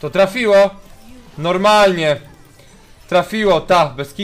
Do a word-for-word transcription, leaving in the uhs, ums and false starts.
To trafiło. Normalnie. Trafiło, ta, bez